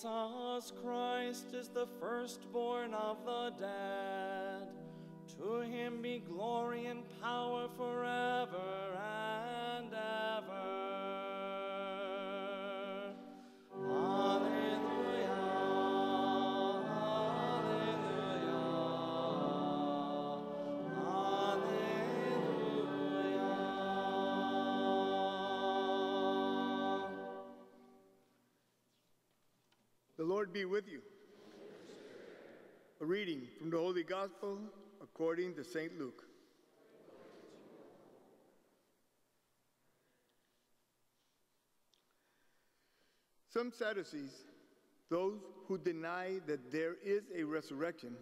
Jesus Christ is the firstborn of the dead. To him be glory and power forever and ever. Alleluia, alleluia, alleluia. The Lord be with you. A reading from the Holy Gospel according to St. Luke. Some Sadducees, those who deny that there is a resurrection,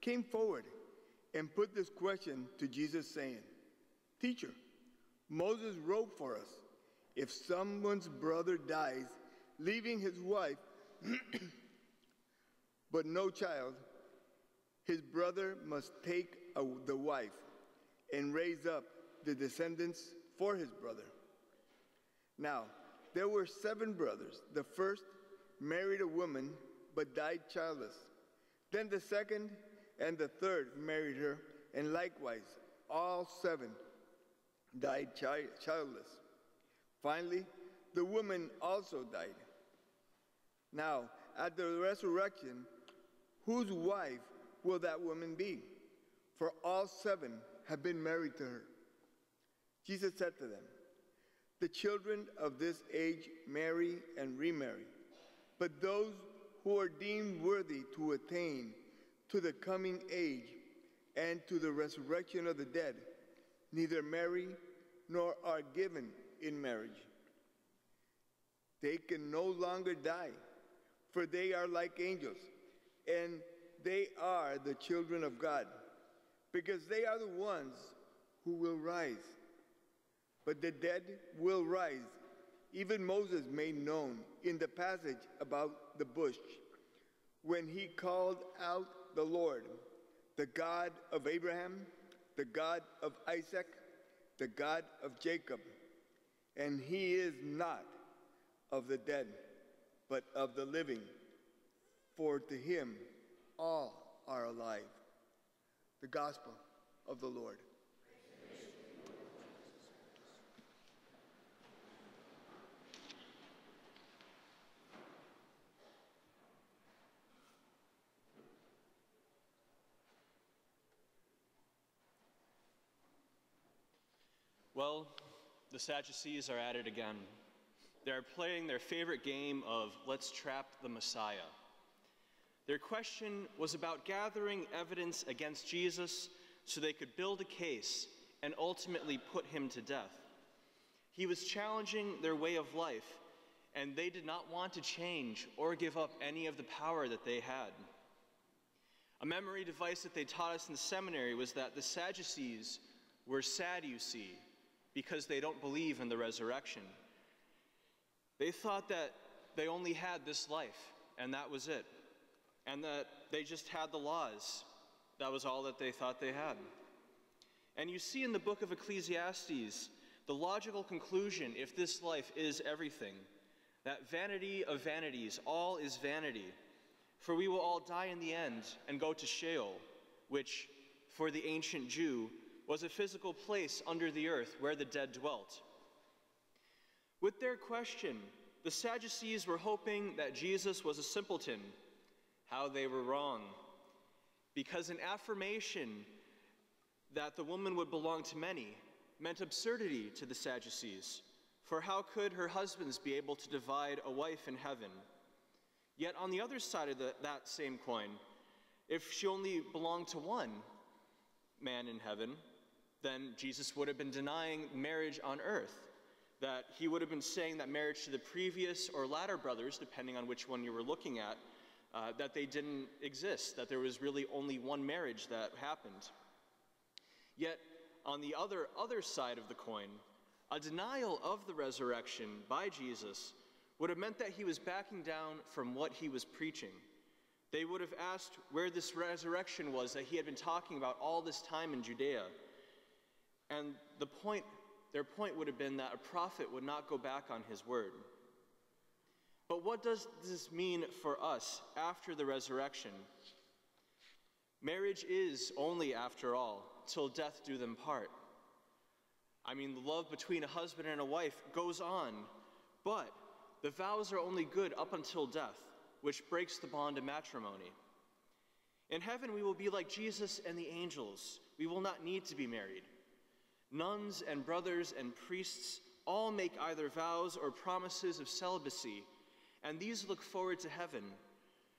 came forward and put this question to Jesus, saying, "Teacher, Moses wrote for us, if someone's brother dies, leaving his wife but no child, his brother must take the wife and raise up the descendants for his brother. Now, there were 7 brothers. The first married a woman, but died childless. Then the second and the third married her, and likewise, all 7 died childless. Finally, the woman also died. Now, at the resurrection, whose wife will that woman be? For all 7 have been married to her." Jesus said to them, "The children of this age marry and remarry, but those who are deemed worthy to attain to the coming age and to the resurrection of the dead neither marry nor are given in marriage. They can no longer die, for they are like angels, and they are the children of God, because they are the ones who will rise. But the dead will rise. Even Moses made known in the passage about the bush, when he called out the Lord, the God of Abraham, the God of Isaac, the God of Jacob. And he is not of the dead, but of the living, for to him all are alive." The Gospel of the Lord. Well, the Sadducees are at it again. They're playing their favorite game of let's trap the Messiah. Their question was about gathering evidence against Jesus so they could build a case and ultimately put him to death. He was challenging their way of life, and they did not want to change or give up any of the power that they had. A memory device that they taught us in the seminary was that the Sadducees were Sadducee because they don't believe in the resurrection. They thought that they only had this life, and that was it, and that they just had the laws. That was all that they thought they had. And you see in the book of Ecclesiastes, the logical conclusion, if this life is everything, that vanity of vanities, all is vanity, for we will all die in the end and go to Sheol, which, for the ancient Jew, was a physical place under the earth where the dead dwelt. With their question, the Sadducees were hoping that Jesus was a simpleton. How they were wrong, because an affirmation that the woman would belong to many meant absurdity to the Sadducees, for how could her husbands be able to divide a wife in heaven? Yet on the other side of that same coin, if she only belonged to one man in heaven, then Jesus would have been denying marriage on earth, that he would have been saying that marriage to the previous or latter brothers, depending on which one you were looking at, that they didn't exist, that there was really only one marriage that happened. Yet, on the other side of the coin, a denial of the resurrection by Jesus would have meant that he was backing down from what he was preaching. They would have asked where this resurrection was that he had been talking about all this time in Judea. And their point would have been that a prophet would not go back on his word. But what does this mean for us after the resurrection? Marriage is only, after all, till death do them part. I mean, the love between a husband and a wife goes on, but the vows are only good up until death, which breaks the bond of matrimony. In heaven, we will be like Jesus and the angels. We will not need to be married. Nuns and brothers and priests all make either vows or promises of celibacy, and these look forward to heaven,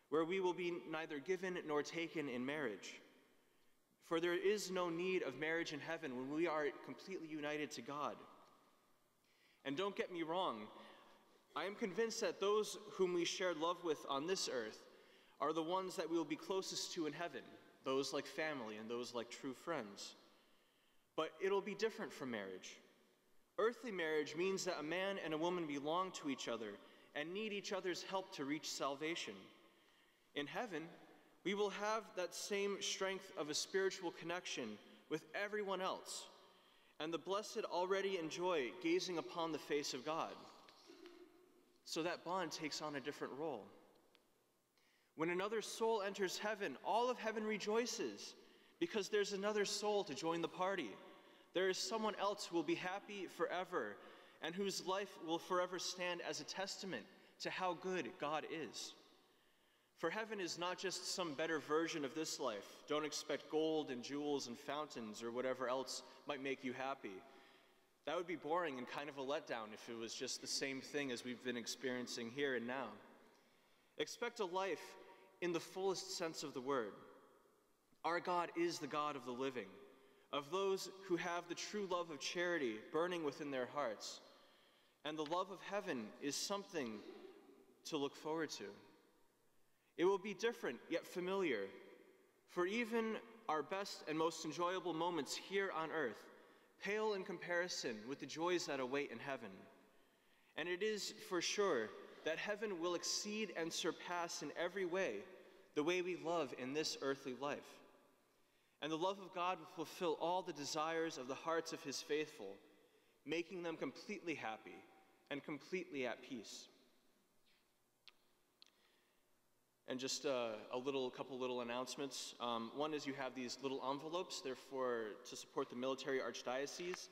where we will be neither given nor taken in marriage. For there is no need of marriage in heaven when we are completely united to God. And don't get me wrong, I am convinced that those whom we share love with on this earth are the ones that we will be closest to in heaven, those like family and those like true friends. But it'll be different from marriage. Earthly marriage means that a man and a woman belong to each other and need each other's help to reach salvation. In heaven, we will have that same strength of a spiritual connection with everyone else, and the blessed already enjoy gazing upon the face of God. So that bond takes on a different role. When another soul enters heaven, all of heaven rejoices, because there's another soul to join the party. There is someone else who will be happy forever and whose life will forever stand as a testament to how good God is. For heaven is not just some better version of this life. Don't expect gold and jewels and fountains or whatever else might make you happy. That would be boring and kind of a letdown if it was just the same thing as we've been experiencing here and now. Expect a life in the fullest sense of the word. Our God is the God of the living, of those who have the true love of charity burning within their hearts. And the love of heaven is something to look forward to. It will be different, yet familiar. For even our best and most enjoyable moments here on earth pale in comparison with the joys that await in heaven. And it is for sure that heaven will exceed and surpass in every way the way we love in this earthly life. And the love of God will fulfill all the desires of the hearts of his faithful, making them completely happy and completely at peace. And just a couple little announcements. One is you have these little envelopes. They're to support the military archdiocese.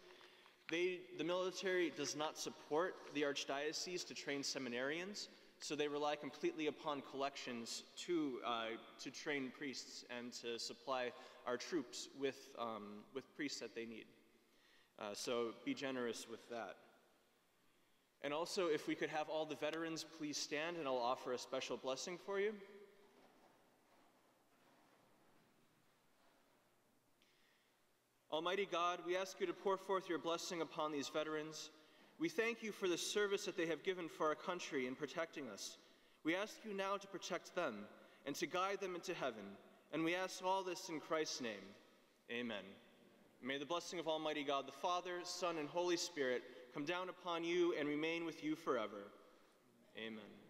The military does not support the archdiocese to train seminarians, so they rely completely upon collections to train priests and to supply our troops with priests that they need. So be generous with that. And also, if we could have all the veterans please stand, and I'll offer a special blessing for you. Almighty God, we ask you to pour forth your blessing upon these veterans. We thank you for the service that they have given for our country in protecting us. We ask you now to protect them and to guide them into heaven. And we ask all this in Christ's name. Amen. May the blessing of Almighty God, the Father, Son, and Holy Spirit come down upon you and remain with you forever. Amen.